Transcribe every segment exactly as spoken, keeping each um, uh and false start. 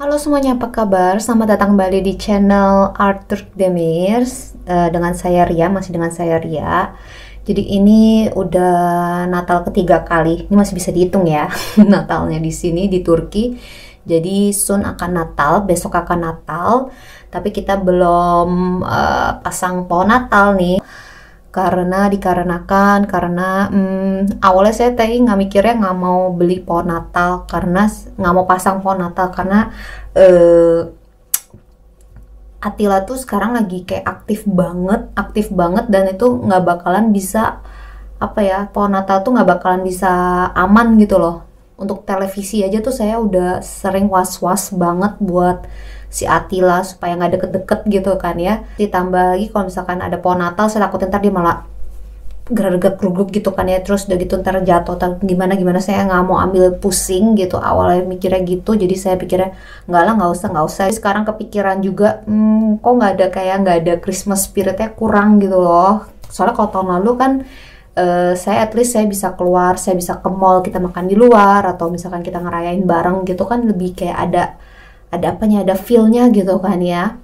Halo semuanya, apa kabar? Selamat datang kembali di channel Arthur Demir. uh, Dengan saya Ria, masih dengan saya Ria. Jadi ini udah Natal ketiga kali. Ini masih bisa dihitung ya Natalnya di sini, di Turki. Jadi soon akan Natal, besok akan Natal. Tapi kita belum uh, pasang pohon Natal nih. Karena dikarenakan, karena hmm, awalnya saya tadi nggak mikirnya nggak mau beli pohon Natal, karena nggak mau pasang pohon Natal, karena uh, Atila tuh sekarang lagi kayak aktif banget, aktif banget, dan itu nggak bakalan bisa apa ya, pohon Natal tuh nggak bakalan bisa aman gitu loh. Untuk televisi aja tuh saya udah sering was-was banget buat si Atila supaya nggak deket-deket gitu kan ya. Ditambah lagi kalau misalkan ada pohon Natal, saya takut ntar dia malah gerget-gerget gitu kan ya, terus udah gitu ntar jatuh atau gimana-gimana. Saya nggak mau ambil pusing gitu, awalnya mikirnya gitu. Jadi saya pikirnya nggak lah, nggak usah, nggak usah. Sekarang kepikiran juga, hmm, kok nggak ada kayak nggak ada Christmas spiritnya, kurang gitu loh. Soalnya kalau tahun lalu kan Uh, saya at least saya bisa keluar, saya bisa ke mall, kita makan di luar, atau misalkan kita ngerayain bareng gitu kan, lebih kayak ada ada apanya, ada feelnya gitu kan ya.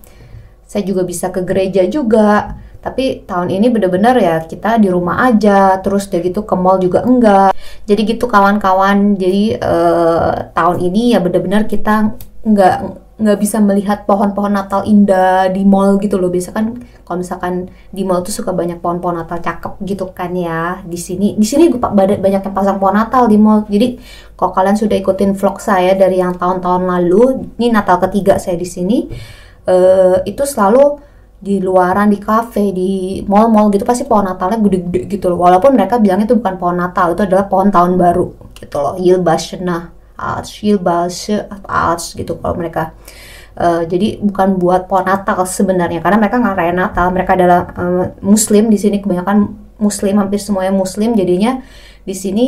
Saya juga bisa ke gereja juga, tapi tahun ini bener-bener ya kita di rumah aja, terus udah gitu ke mall juga enggak. Jadi gitu kawan-kawan, jadi uh, tahun ini ya bener-bener kita enggak nggak bisa melihat pohon-pohon Natal indah di mall gitu loh. Biasa kan kalau misalkan di mall tuh suka banyak pohon-pohon Natal cakep gitu kan ya. Di sini di sini banyak yang pasang pohon Natal di mall. Jadi kalau kalian sudah ikutin vlog saya dari yang tahun-tahun lalu, ini Natal ketiga saya di sini, uh, itu selalu di luaran, di cafe, di mall-mall gitu pasti pohon Natalnya gede-gede gitu loh. Walaupun mereka bilang itu bukan pohon Natal, itu adalah pohon tahun baru gitu loh, Yılbaşı'na gitu kalau mereka. Uh, jadi bukan buat pohon Natal sebenarnya, karena mereka nggak rayain Natal. Mereka adalah um, Muslim di sini, kebanyakan Muslim, hampir semuanya Muslim. Jadinya di sini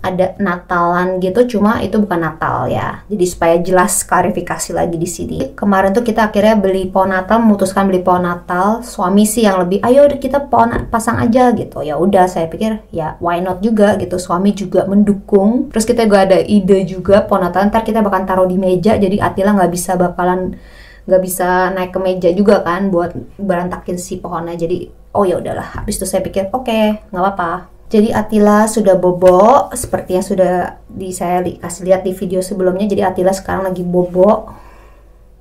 ada Natalan gitu, cuma itu bukan Natal ya. Jadi supaya jelas, klarifikasi lagi di sini. Kemarin tuh kita akhirnya beli pohon Natal, memutuskan beli pohon Natal. Suami sih yang lebih, ayo kita pohon pasang aja gitu. Ya udah, saya pikir ya why not juga gitu. Suami juga mendukung. Terus kita juga ada ide juga pohon Natal. Ntar kita bakal taruh di meja, jadi Atila nggak bisa bakalan nggak bisa naik ke meja juga kan buat berantakin si pohonnya. Jadi oh ya udahlah. Habis itu saya pikir oke, okay, nggak apa-apa. Jadi Atila sudah bobo, seperti yang sudah di saya li, kasih lihat di video sebelumnya. Jadi Atila sekarang lagi bobo,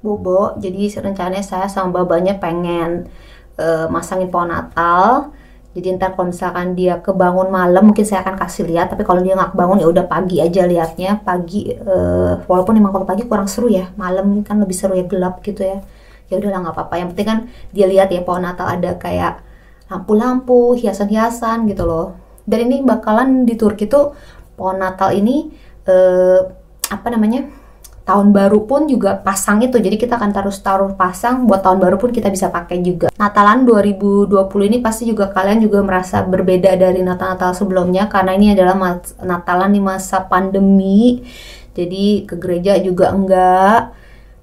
bobo. Jadi rencananya saya sama babanya pengen uh, masangin pohon Natal. Jadi ntar kalau misalkan dia kebangun malam, mungkin saya akan kasih lihat. Tapi kalau dia nggak bangun ya udah pagi aja lihatnya. Pagi, uh, walaupun memang kalau pagi kurang seru ya. Malam kan lebih seru ya, gelap gitu ya. Ya udahlah nggak apa-apa. Yang penting kan dia lihat ya pohon Natal ada kayak lampu-lampu, hiasan-hiasan gitu loh. Dan ini bakalan di Turki tuh pohon Natal ini eh, apa namanya, tahun baru pun juga pasang itu. Jadi kita akan terus taruh pasang buat tahun baru pun kita bisa pakai juga. Natalan dua ribu dua puluh ini pasti juga kalian juga merasa berbeda dari Natal-Natal sebelumnya, karena ini adalah Natalan di masa pandemi. Jadi ke gereja juga enggak.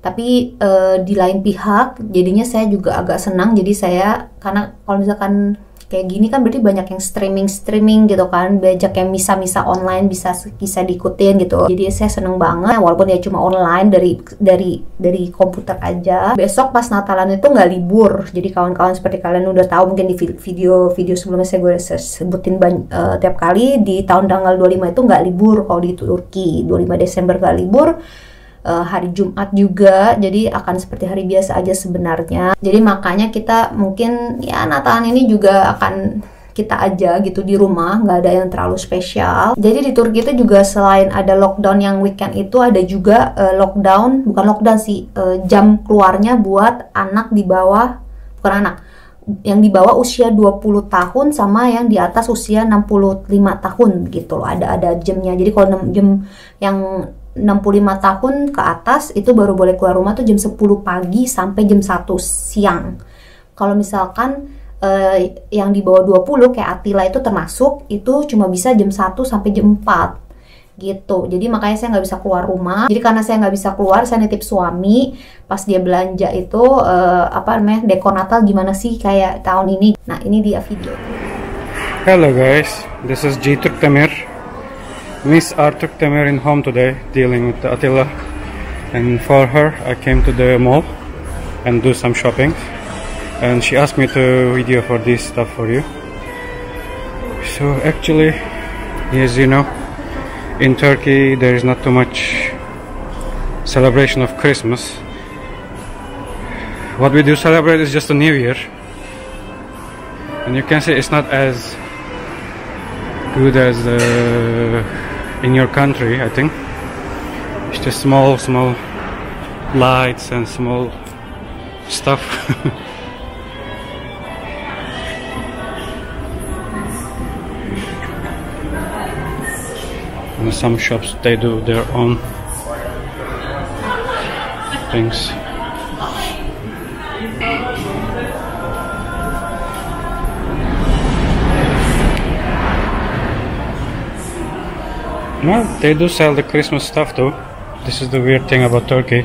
Tapi eh, di lain pihak jadinya saya juga agak senang. Jadi saya, karena kalau misalkan kayak gini kan berarti banyak yang streaming-streaming gitu kan, banyak yang misa-misa online bisa bisa diikutin gitu. Jadi saya seneng banget, walaupun ya cuma online dari dari dari komputer aja. Besok pas Natalan itu nggak libur. Jadi kawan-kawan seperti kalian udah tahu mungkin di video-video sebelumnya saya gue sebutin banyak, uh, tiap kali di tahun tanggal dua puluh lima itu nggak libur kalau di Turki. dua puluh lima Desember nggak libur. Uh, hari Jumat juga, jadi akan seperti hari biasa aja sebenarnya. Jadi makanya kita mungkin ya Natalan ini juga akan kita aja gitu di rumah, nggak ada yang terlalu spesial. Jadi di Turki itu juga selain ada lockdown yang weekend itu, ada juga uh, lockdown, bukan lockdown sih, uh, jam keluarnya buat anak di bawah, bukan anak, yang di bawah usia dua puluh tahun sama yang di atas usia enam puluh lima tahun gitu loh, ada ada jamnya. Jadi kalau jam yang enam puluh lima tahun ke atas itu baru boleh keluar rumah tuh jam sepuluh pagi sampai jam satu siang. Kalau misalkan eh, yang di bawah dua puluh kayak Atila itu termasuk, itu cuma bisa jam satu sampai jam empat gitu. Jadi makanya saya nggak bisa keluar rumah. Jadi karena saya nggak bisa keluar, saya nitip suami pas dia belanja itu eh, apa namanya, dekor Natal gimana sih kayak tahun ini. Nah ini dia video. Hello guys, this is rturkdemir. Miss Arthur Demir in home today, dealing with the Atila. And for her, I came to the mall and do some shopping. And she asked me to video for this stuff for you. So actually, as you know, in Turkey there is not too much celebration of Christmas. What we do celebrate is just a New Year. And you can see it's not as good as uh, in your country, I think. It's just small, small lights and small stuff. In some shops they do their own things. Well, they do sell the Christmas stuff too. This is the weird thing about Turkey.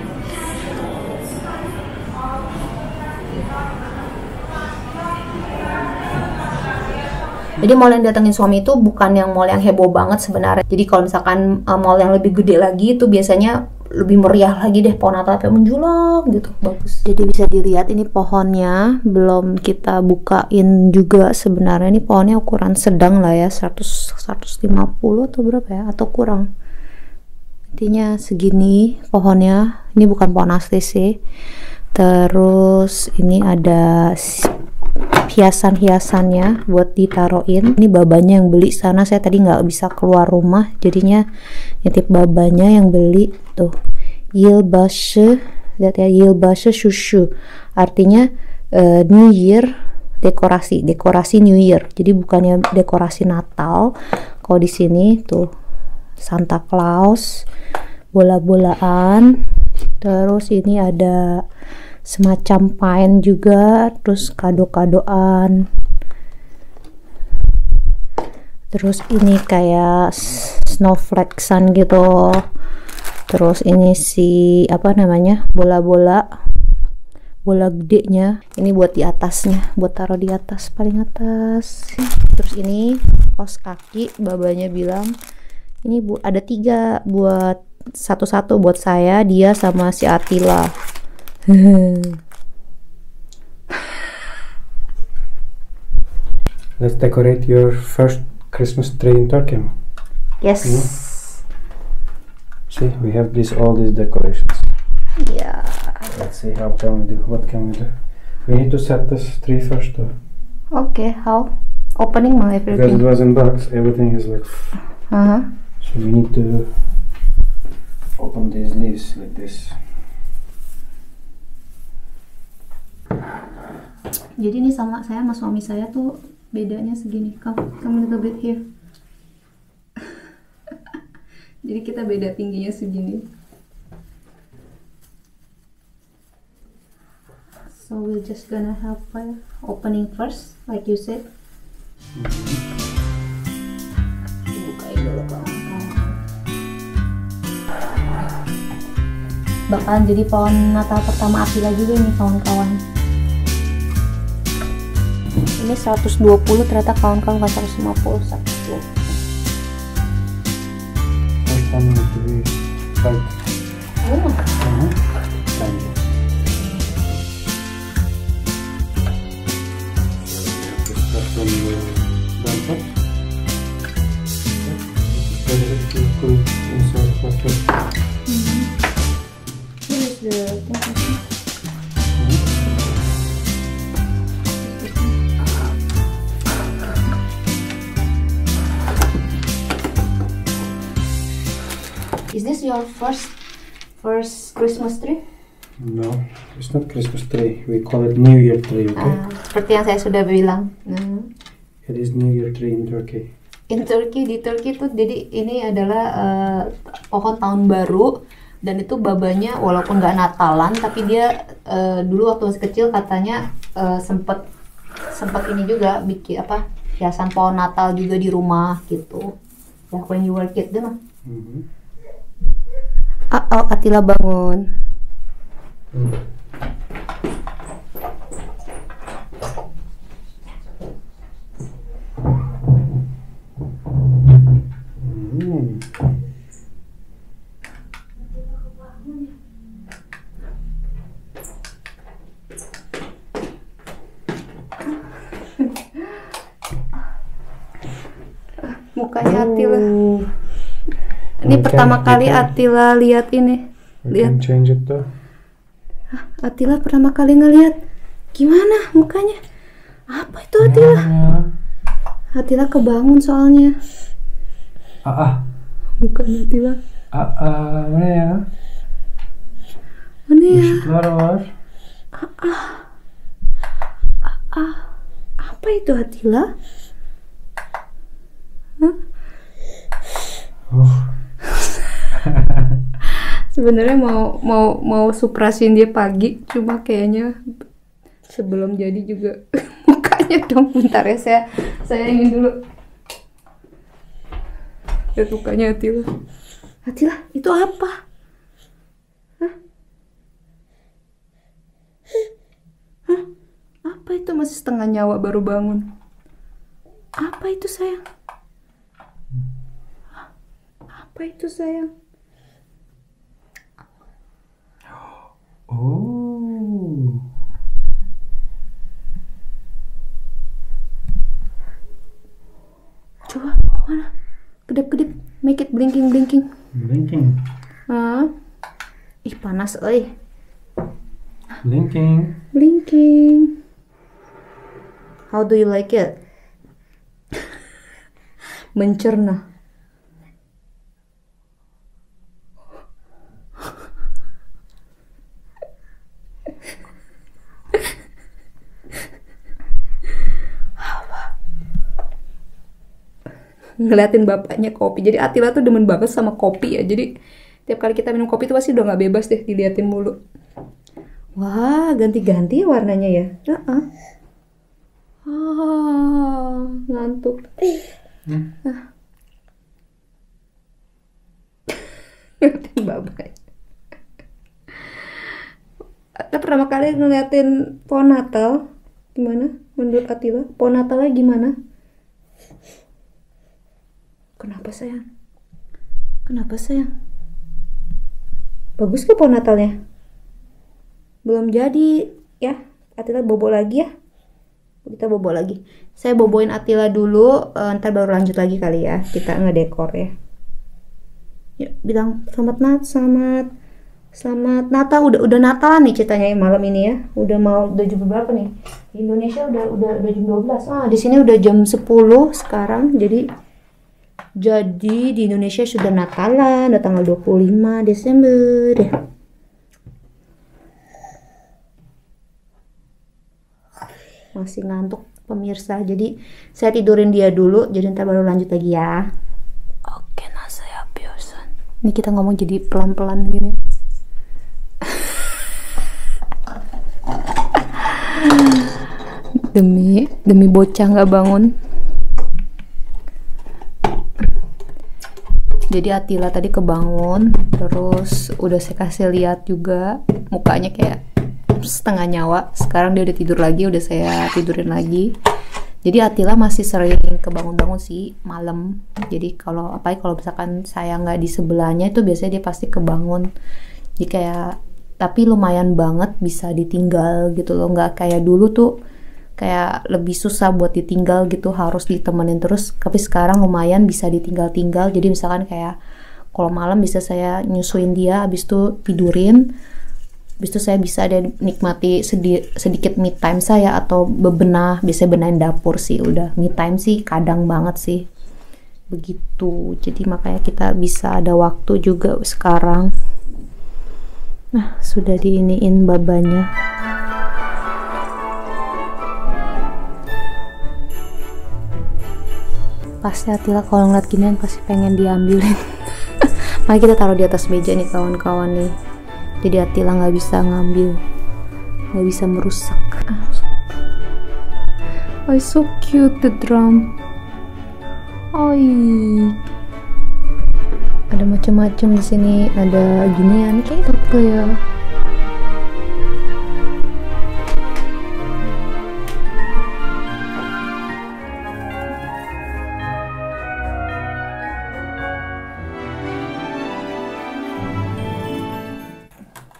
Jadi mall yang datengin suami itu bukan yang mall yang heboh banget sebenarnya. Jadi kalau misalkan uh, mall yang lebih gede lagi itu biasanya lebih meriah lagi deh, pohon Natalnya menjulang gitu, bagus. Jadi bisa dilihat ini pohonnya belum kita bukain juga sebenarnya. Ini pohonnya ukuran sedang lah ya, seratus, seratus lima puluh atau berapa ya, atau kurang. Intinya segini pohonnya. Ini bukan pohon asli sih. Terus ini ada hiasan-hiasannya buat ditaruhin. Ini babanya yang beli sana, saya tadi nggak bisa keluar rumah jadinya nitip babanya yang beli tuh. Yılbaşı, lihat ya, Yılbaşı Şuşu, artinya uh, New Year, dekorasi, dekorasi New Year. Jadi bukannya dekorasi Natal. Kalau di sini tuh Santa Claus, bola-bolaan. Terus ini ada semacam pain juga, terus kado-kadoan. Terus ini kayak snowflakesan gitu. Terus ini si apa namanya, bola-bola, bola gedenya. Ini buat di atasnya, buat taruh di atas, paling atas. Terus ini kos kaki, babanya bilang ini bu ada tiga, buat satu-satu buat saya, dia sama si Atila. Let's decorate your first Christmas tree in Turkey. Yes. Mm. See, we have this, all these decorations. Yeah. Let's see how can we do. What can we do? We need to set this tree first. Though. Okay. How? Opening my everything. Because it was in box, everything is like. Uh huh. So we need to open these leaves like this. Jadi ini sama saya sama suami saya tuh bedanya segini. Come, come little bit here. Jadi kita beda tingginya segini. So we're just gonna help her opening first, like you said. Bukain dulu kak. Bakalan jadi pohon Natal pertama Atila juga nih kawan-kawan. Ini seratus dua puluh ternyata kawan-kawan, bukan seratus lima puluh, seratus dua puluh. Mm. Is this your first first Christmas tree? No, it's not Christmas tree. We call it New Year tree, okay? Uh, seperti yang saya sudah bilang. Mm. It is New Year tree in Turkey. In Turkey, di Turki tuh jadi ini adalah uh, pohon tahun baru, dan itu babanya walaupun nggak Natalan, tapi dia uh, dulu waktu masih kecil katanya uh, sempet sempet ini juga bikin apa hiasan pohon Natal juga di rumah gitu. Ya, when you were kid, deh mah. Mm-hmm. Uh oh, Atila bangun. Hmm. Hmm. mukanya Atila. Oh. Ini I pertama kali can. Atila lihat ini. Lihat. Hah, Atila pertama kali ngelihat. Gimana mukanya? Apa itu Atila? Yeah. Atila kebangun soalnya. Ah, ah. Bukan Atila. Ah, ah, mana ya? Mana ya? Ah, ah. Ah, ah. Apa itu Atila? Huh? Oh. Sebenarnya mau mau mau suprasin dia pagi, cuma kayaknya sebelum jadi juga mukanya dong. Bentar ya, saya saya ingin dulu. Ya mukanya Atila. Atila, itu apa? Hah? Hah? Apa itu masih setengah nyawa baru bangun? Apa itu sayang? Apa itu sayang? Oh. Coba mana? Kedip-kedip, make it blinking blinking. Blinking. Hah? Ih panas euy. Blinking. Blinking. How do you like it? Mencerna. Ngeliatin bapaknya kopi. Jadi Atila tuh demen banget sama kopi ya. Jadi tiap kali kita minum kopi tuh pasti udah gak bebas deh, diliatin mulu. Wah, ganti-ganti warnanya ya. Uh-uh. Ah, ngantuk. Hmm? Ah. Ngeliatin bapaknya. Atila pertama kali ngeliatin pohon Natal gimana? Menurut Atila pohon Natalnya gimana? Kenapa sayang? Kenapa sayang? Bagus ke pohon Natalnya? Belum jadi ya. Atila bobo lagi ya. Kita bobo lagi. Saya boboin Atila dulu, uh, ntar baru lanjut lagi kali ya. Kita ngedekor ya. Yuk, bilang selamat Nat, selamat selamat Natal. Udah udah Natalan nih ceritanya malam ini ya. Udah mau udah jam berapa nih? Di Indonesia udah udah udah jam dua belas. Ah, di sini udah jam sepuluh sekarang. Jadi Jadi di Indonesia sudah Natalan, udah tanggal dua puluh lima Desember. Masih ngantuk pemirsa, jadi saya tidurin dia dulu, jadi ntar baru lanjut lagi ya. Oke, nah saya bosan. Ini kita ngomong jadi pelan-pelan gini. Demi, demi bocah nggak bangun. Jadi Atila tadi kebangun, terus udah saya kasih lihat juga mukanya kayak setengah nyawa. Sekarang dia udah tidur lagi, udah saya tidurin lagi. Jadi Atila masih sering kebangun-bangun sih malam. Jadi kalau apa kalau misalkan saya nggak di sebelahnya itu biasanya dia pasti kebangun. Jadi kayak tapi lumayan banget bisa ditinggal gitu loh, nggak kayak dulu tuh kayak lebih susah buat ditinggal gitu, harus ditemenin terus. Tapi sekarang lumayan bisa ditinggal-tinggal. Jadi misalkan kayak kalau malam bisa saya nyusuin dia, habis itu tidurin, habis itu saya bisa dia nikmati sedi sedikit me time saya atau bebenah, bisa benahin dapur sih. Udah me time sih kadang banget sih begitu. Jadi makanya kita bisa ada waktu juga sekarang. Nah sudah diiniin babanya. Pasti Atila kalau ngeliat ginian pasti pengen diambilin. Mari kita taruh di atas meja nih kawan-kawan nih. Jadi Atila nggak bisa ngambil, nggak bisa merusak. Oh so cute the drum. Oi. Ada macam-macam di sini. Ada ginian kayak gitu ya.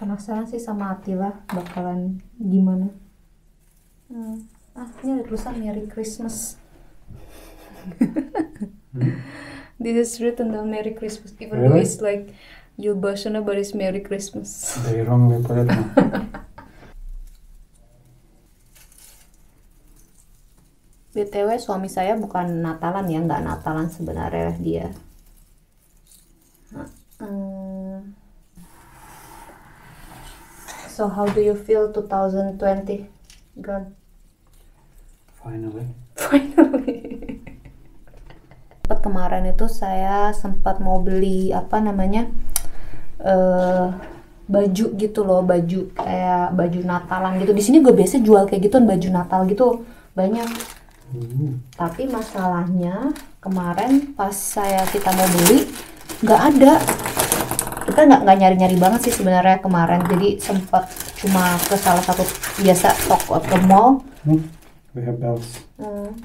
Penasaran sih sama Atila bakalan gimana. hmm. Ah ini ada tulisan Merry Christmas. hmm. This is written down Merry Christmas, even really? Though it's like Yılbaşına, but it's Merry Christmas. They wrongly put it down. B T W suami saya bukan Natalan ya, nggak Natalan sebenarnya dia. Hmm. So how do you feel twenty twenty gone? Finally. Finally. Kemarin itu saya sempat mau beli apa namanya uh, baju gitu loh, baju kayak baju Natalan gitu. Di sini gue biasa jual kayak gituan, baju Natal gitu banyak. Hmm. Tapi masalahnya kemarin pas saya kita mau beli nggak ada, kita nggak nggak nyari nyari banget sih sebenarnya kemarin, jadi sempat cuma ke salah satu biasa toko atau mall. Hmm. We have bells. Hmm.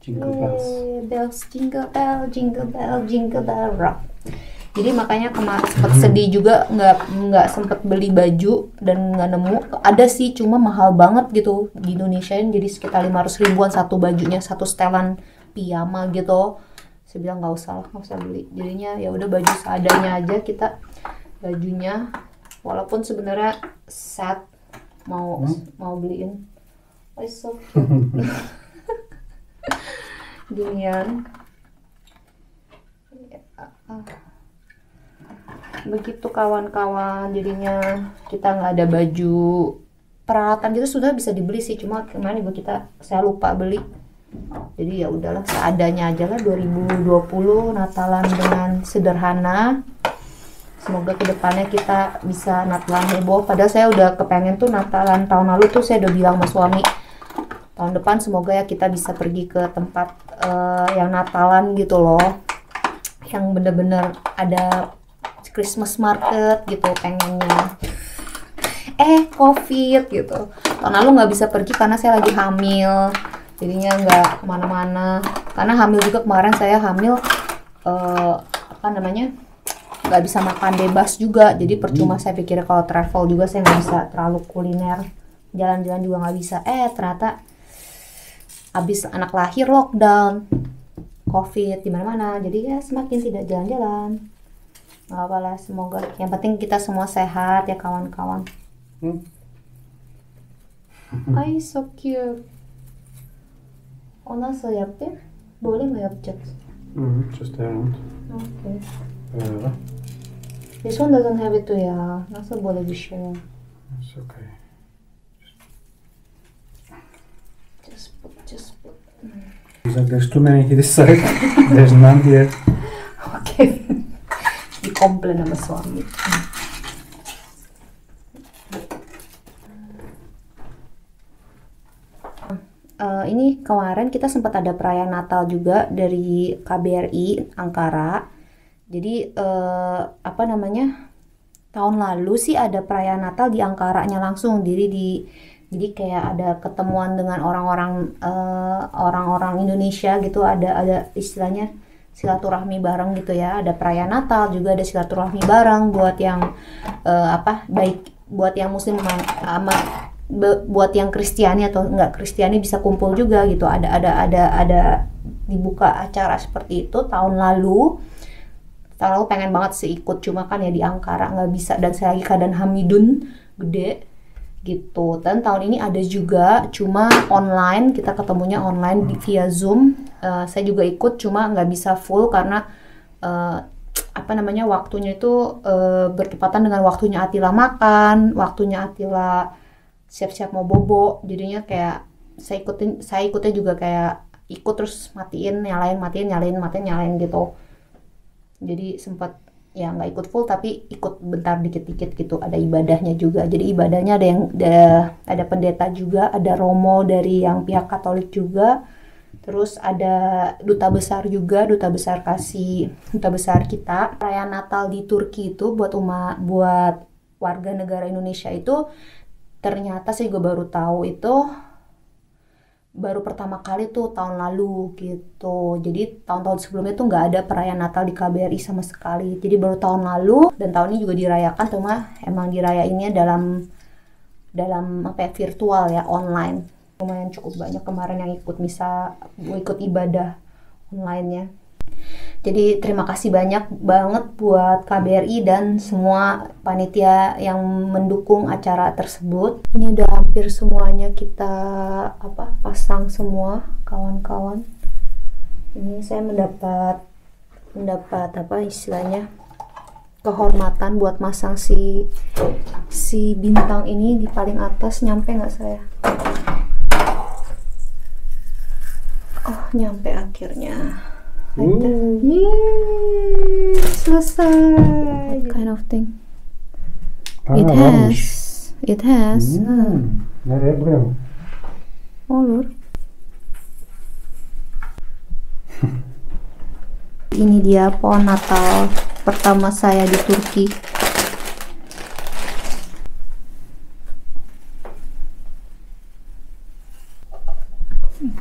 Jingle bells. Yay, bells, jingle bell, jingle bell, jingle bell rock. Jadi makanya kemarin sempat sedih juga, nggak nggak sempet beli baju dan nggak nemu. Ada sih, cuma mahal banget gitu di Indonesia, jadi sekitar lima ratus ribuan satu bajunya, satu setelan piyama gitu. Saya bilang nggak usah lah, nggak usah beli. Jadinya ya udah baju seadanya aja kita bajunya. Walaupun sebenarnya sad mau hmm? mau beliin. Oh, it's so cute. Ginian. Ya. Begitu kawan-kawan, jadinya kita nggak ada baju. Peralatan gitu sudah bisa dibeli sih, cuma kemarin ibu kita saya lupa beli, jadi ya udahlah seadanya aja lah. Dua ribu dua puluh Natalan dengan sederhana, semoga kedepannya kita bisa Natalan heboh. Padahal saya udah kepengen tuh Natalan tahun lalu tuh, saya udah bilang sama suami tahun depan semoga ya kita bisa pergi ke tempat uh, yang Natalan gitu loh, yang bener-bener ada Christmas market gitu pengennya. Eh COVID gitu, tahun lalu nggak bisa pergi karena saya lagi hamil, jadinya nggak kemana-mana. Karena hamil juga kemarin saya hamil uh, apa namanya nggak bisa makan bebas juga, jadi percuma saya pikir kalau travel juga saya nggak bisa terlalu kuliner, jalan-jalan juga nggak bisa. Eh ternyata abis anak lahir lockdown, COVID di mana-mana, jadi ya semakin tidak jalan-jalan. Gak apalah, semoga yang penting kita semua sehat ya kawan-kawan. Hmm. Ay, so cute. O nasıl yaptı? Böyle mi yapacağız? Hmm, just around. Okay. Böyle. This one doesn't have it too ya. Nasıl böyle bir şey? It's okay. Just put, just put. There's too many this side. There's none here. Okay. Komplain sama suami. Uh, ini kemarin kita sempat ada perayaan Natal juga dari K B R I Ankara. Jadi uh, apa namanya tahun lalu sih ada perayaan Natal di Ankaranya langsung. Jadi di jadi kayak ada ketemuan dengan orang-orang uh, orang-orang Indonesia gitu. Ada ada istilahnya silaturahmi bareng gitu ya, ada perayaan Natal juga, ada silaturahmi bareng buat yang uh, apa baik buat yang muslim sama buat yang Kristiani atau enggak Kristiani bisa kumpul juga gitu. Ada ada ada ada dibuka acara seperti itu tahun lalu. Tahun lalu pengen banget sih ikut, cuma kan ya di Ankara nggak bisa, dan saya lagi keadaan Hamidun gede gitu. Dan tahun ini ada juga, cuma online, kita ketemunya online via Zoom. Uh, saya juga ikut, cuma nggak bisa full karena uh, apa namanya waktunya itu uh, bertepatan dengan waktunya Atila makan, waktunya Atila siap-siap mau bobo. Jadinya kayak saya ikutin, saya ikutnya juga kayak ikut terus matiin, nyalain, matiin, nyalain, matiin, nyalain gitu. Jadi sempat ya nggak ikut full, tapi ikut bentar dikit-dikit gitu. Ada ibadahnya juga, jadi ibadahnya ada yang ada, ada pendeta juga, ada romo dari yang pihak Katolik juga, terus ada duta besar juga, duta besar kasih duta besar kita. Perayaan Natal di Turki itu buat umat, buat warga negara Indonesia itu ternyata saya juga baru tahu itu baru pertama kali tuh tahun lalu gitu. Jadi tahun-tahun sebelumnya tuh nggak ada perayaan Natal di K B R I sama sekali. Jadi baru tahun lalu, dan tahun ini juga dirayakan, cuma emang dirayainnya dalam dalam apa ya, virtual ya, online. Lumayan cukup banyak kemarin yang ikut misa, ikut ibadah online-nya. Jadi terima kasih banyak banget buat K B R I dan semua panitia yang mendukung acara tersebut. Ini udah hampir semuanya kita apa pasang semua, kawan-kawan. Ini saya mendapat mendapat apa istilahnya? Kehormatan buat masang si si bintang ini di paling atas. Nyampe nggak saya? Oh, nyampe akhirnya. Hmm. Yeay, selesai. What kind of thing? Ah, it has, bagus. It has. Hmm. Hmm. Oh, Lur. Ini dia pohon Natal pertama saya di Turki.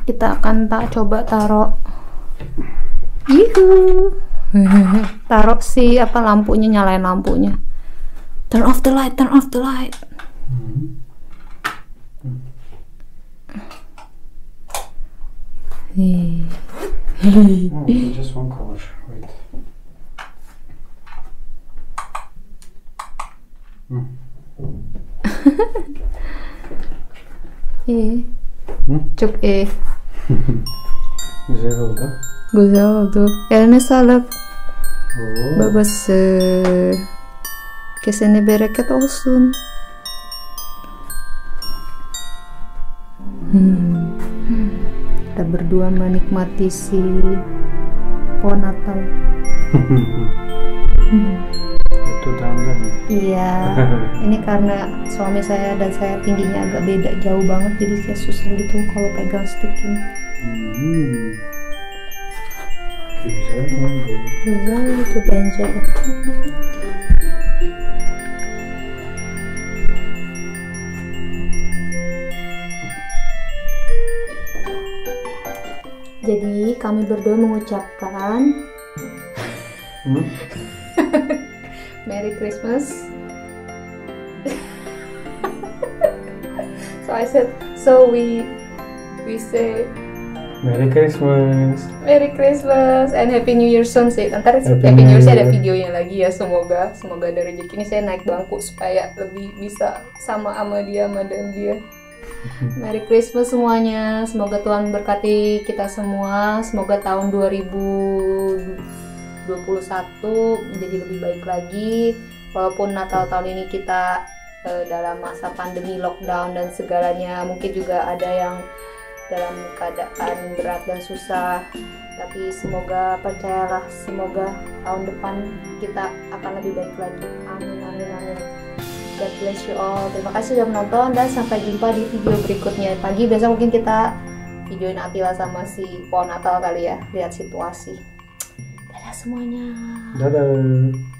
Kita akan tak coba taruh, yuhu, taruh si apa lampunya, nyalain lampunya. Turn off the light, turn off the light. Oh, just one color. Wait. Hmm. İyi. Hmm? Çok iyi. Güzel oldu. Güzel oldu. Eline sağlık. Oo. Babası. Kesene bereket olsun. Hmm. Kita berdua menikmati si pohon Natal. Hmm. Iya, ini karena suami saya dan saya tingginya agak beda jauh banget, jadi saya susah gitu kalau pegang stick ini. Hmm. Bisa itu benjol. Jadi kami berdua mengucapkan. Hmm? Merry Christmas. So I said, so we we say Merry Christmas. Merry Christmas and Happy New Year Sunset. Ntar Happy, Happy New Year saya ada videonya lagi ya, semoga semoga ada rezeki. Ini saya naik bangku supaya lebih bisa sama sama dia, madam dia. Merry Christmas semuanya. Semoga Tuhan berkati kita semua. Semoga tahun dua ribu dua puluh satu menjadi lebih baik lagi, walaupun Natal tahun ini kita uh, dalam masa pandemi, lockdown dan segalanya, mungkin juga ada yang dalam keadaan berat dan susah, tapi semoga, percayalah, semoga tahun depan kita akan lebih baik lagi. Amin, amin, amin. God bless you all. Terima kasih sudah menonton dan sampai jumpa di video berikutnya. Pagi biasa mungkin kita videoin Atila sama si pohon Natal kali ya, lihat situasi. Dadah semuanya. Dadah.